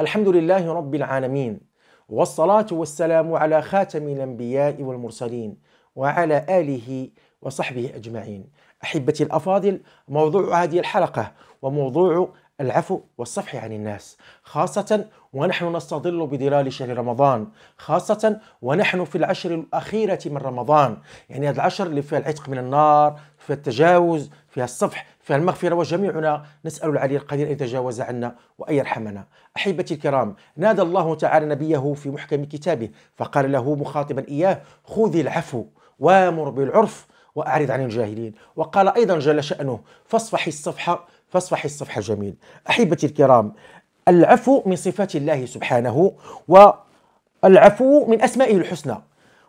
الحمد لله رب العالمين، والصلاة والسلام على خاتم الأنبياء والمرسلين وعلى آله وصحبه أجمعين. أحبتي الأفاضل، موضوع هذه الحلقة وموضوع العفو والصفح عن الناس، خاصة ونحن نستظل بظلال شهر رمضان، خاصة ونحن في العشر الأخيرة من رمضان، يعني هذا العشر اللي فيها العتق من النار، فيها التجاوز، فيها الصفح، فيها المغفرة، وجميعنا نسأل العلي القدير أن يتجاوز عنا وأن يرحمنا. أحبتي الكرام، نادى الله تعالى نبيه في محكم كتابه فقال له مخاطبا إياه: خذ العفو وامر بالعرف وأعرض عن الجاهلين. وقال أيضا جل شأنه: فاصفح الصفح الجميل. أحبتي الكرام، العفو من صفات الله سبحانه، والعفو من أسمائه الحسنى،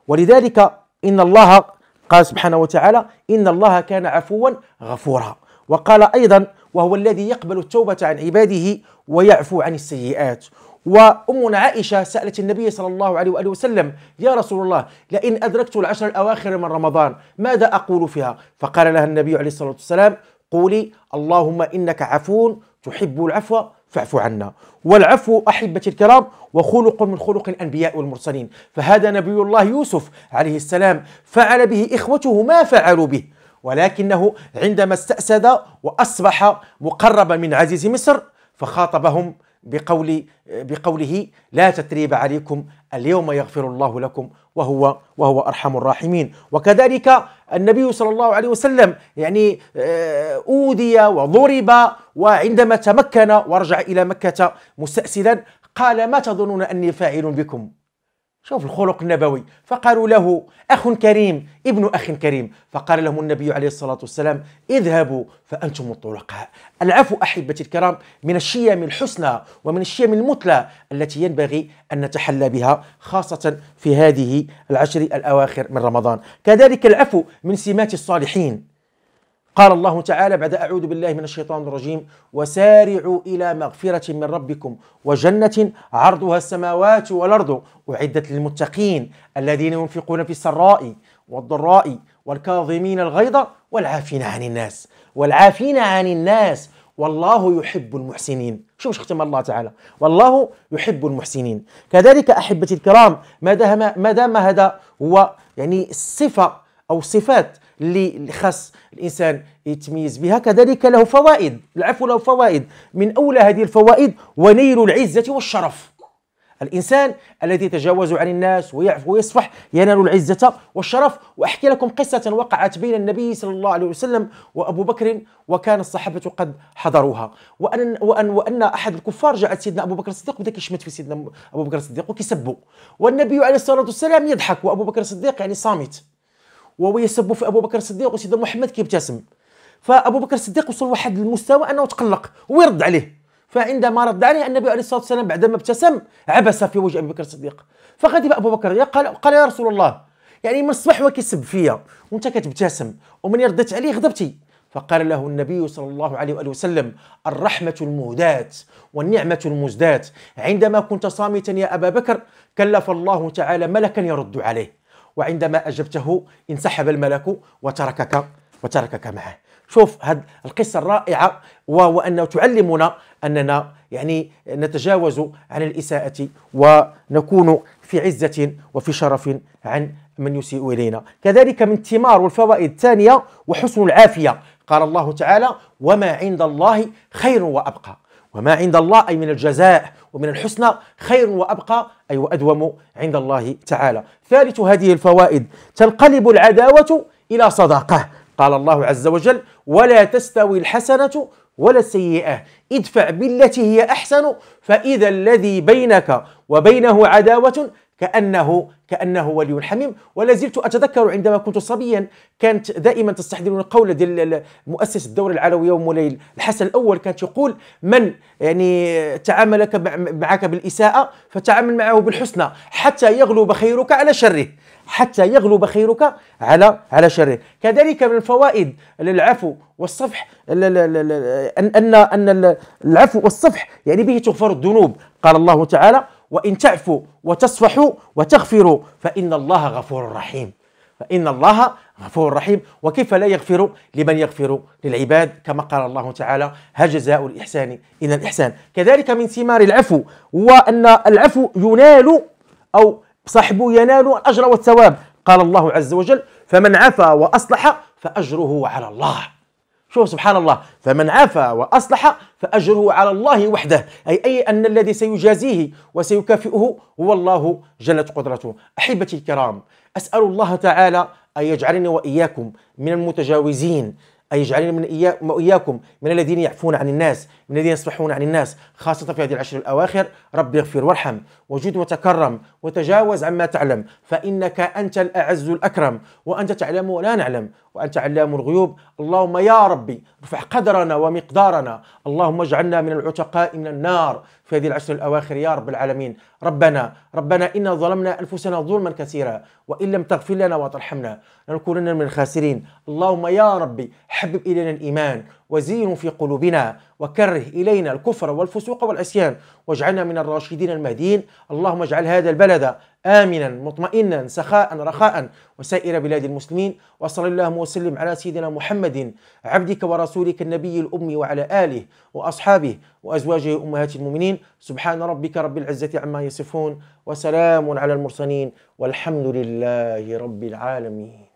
ولذلك إن الله قال سبحانه وتعالى: إن الله كان عفوا غفورا. وقال أيضا: وهو الذي يقبل التوبة عن عباده ويعفو عن السيئات. وأمنا عائشة سألت النبي صلى الله عليه وآله وسلم: يا رسول الله، لئن أدركت العشر الأواخر من رمضان ماذا أقول فيها؟ فقال لها النبي عليه الصلاة والسلام: قولي اللهم إنك عفو تحب العفو فاعف عنا. والعفو أحبتي الكرام وخلق من خلق الأنبياء والمرسلين، فهذا نبي الله يوسف عليه السلام فعل به إخوته ما فعلوا به، ولكنه عندما استأسد وأصبح مقربا من عزيز مصر فخاطبهم بقوله: لا تثريب عليكم اليوم يغفر الله لكم وهو أرحم الراحمين. وكذلك النبي صلى الله عليه وسلم يعني أوذي وضرب، وعندما تمكن ورجع إلى مكة مستأسدا قال: ما تظنون أني فاعل بكم؟ شوف الخلق النبوي. فقالوا له: أخ كريم، ابن أخ كريم. فقال لهم النبي عليه الصلاة والسلام: اذهبوا فأنتم الطلقاء. العفو أحبتي الكرام من الشيم الحسنى ومن الشيم المثلى التي ينبغي أن نتحلى بها، خاصة في هذه العشر الأواخر من رمضان. كذلك العفو من سمات الصالحين. قال الله تعالى بعد أعوذ بالله من الشيطان الرجيم: وسارعوا إلى مغفرة من ربكم وجنة عرضها السماوات والأرض أعدت للمتقين الذين ينفقون في السراء والضراء والكاظمين الغيظ والعافين عن الناس والله يحب المحسنين. شوف ختم الله تعالى: والله يحب المحسنين. كذلك أحبتي الكرام، ما دام هذا هو يعني الصفة أو صفات اللي خاص الإنسان يتميز بها، كذلك له فوائد. العفو له فوائد، من أولى هذه الفوائد ونيل العزة والشرف. الإنسان الذي يتجاوز عن الناس ويعفو ويصفح ينال العزة والشرف. وأحكي لكم قصة وقعت بين النبي صلى الله عليه وسلم وأبو بكر، وكان الصحابة قد حضروها، وأن أحد الكفار جاءت سيدنا أبو بكر الصديق وبدأ كيشمت في سيدنا أبو بكر الصديق وكيسبه، والنبي عليه الصلاة والسلام يضحك، وأبو بكر الصديق يعني صامت، وهو يسب في ابو بكر الصديق، وسيدنا محمد كيبتسم. فابو بكر الصديق وصل لواحد المستوى انه تقلق ويرد عليه، فعندما رد عليه النبي عليه الصلاه والسلام بعدما ابتسم عبس في وجه ابي بكر الصديق. فغضب ابو بكر قال: يا رسول الله، يعني من الصباح وكيسب فيا وانت كتبتسم، ومن ردت عليه غضبتي. فقال له النبي صلى الله عليه وآله وسلم: الرحمة المهداة والنعمة المزداة. عندما كنت صامتا يا ابا بكر كلف الله تعالى ملكا يرد عليه، وعندما أجبته انسحب الملك وتركك معه. شوف هذه القصة الرائعة، وهو أنه تعلمنا أننا يعني نتجاوز عن الإساءة ونكون في عزة وفي شرف عن من يسيء إلينا. كذلك من الثمار والفوائد الثانية وحسن العافية. قال الله تعالى: وما عند الله خير وأبقى. وما عند الله أي من الجزاء ومن الحسنى، خير وأبقى أي وأدوم عند الله تعالى. ثالث هذه الفوائد: تنقلب العداوة إلى صداقة. قال الله عز وجل: ولا تستوي الحسنة ولا السيئة، ادفع بالتي هي أحسن فإذا الذي بينك وبينه عداوة كأنه ولي حميم. ولا زلت أتذكر عندما كنت صبيا كانت دائما تستحضرني قولة ديال مؤسس الدورة العلوية ومولاي الحسن الأول، كانت يقول: من يعني تعاملك معك بالإساءة فتعامل معه بالحسنى حتى يغلب خيرك على شره، حتى يغلب خيرك على شره. كذلك من الفوائد للعفو والصفح أن العفو والصفح يعني به تغفر الذنوب. قال الله تعالى: وإن تعفوا وتصفحوا وتغفروا فإن الله غفور رحيم. فإن الله غفور رحيم. وكيف لا يغفر لمن يغفر للعباد كما قال الله تعالى هل جزاء الإحسان إلا الإحسان. كذلك من ثمار العفو وأن العفو ينال أو صاحبه ينال الأجر والثواب. قال الله عز وجل فمن عفا وأصلح فأجره على الله. شوف سبحان الله، فمن عفا وأصلح فأجره على الله وحده، أي أن الذي سيجازيه وسيكافئه هو الله جلت قدرته. أحبتي الكرام، أسأل الله تعالى أن يجعلني وإياكم من المتجاوزين، أن يجعلني وإياكم من الذين يعفون عن الناس، من الذين يصفحون عن الناس، خاصة في هذه العشر الأواخر. رب اغفر وارحم وجد وتكرم وتجاوز عما تعلم، فإنك أنت الأعز الأكرم، وأنت تعلم ولا نعلم، وأنت علام الغيوب. اللهم يا ربي ارفع قدرنا ومقدارنا، اللهم اجعلنا من العتقاء من النار في هذه العشر الأواخر يا رب العالمين. ربنا إنا ظلمنا أنفسنا ظلما كثيرا وإن لم تغفر لنا وترحمنا لنكونن من الخاسرين. اللهم يا ربي حبب إلينا الإيمان وزين في قلوبنا، وكره إلينا الكفر والفسوق والعصيان، واجعلنا من الراشدين المهديين. اللهم اجعل هذا البلد آمنا مطمئنا سخاء رخاء وسائر بلاد المسلمين. وصلى اللهم وسلم على سيدنا محمد عبدك ورسولك النبي الأمي وعلى آله وأصحابه وأزواجه أمهات المؤمنين. سبحان ربك رب العزة عما يصفون وسلام على المرسلين والحمد لله رب العالمين.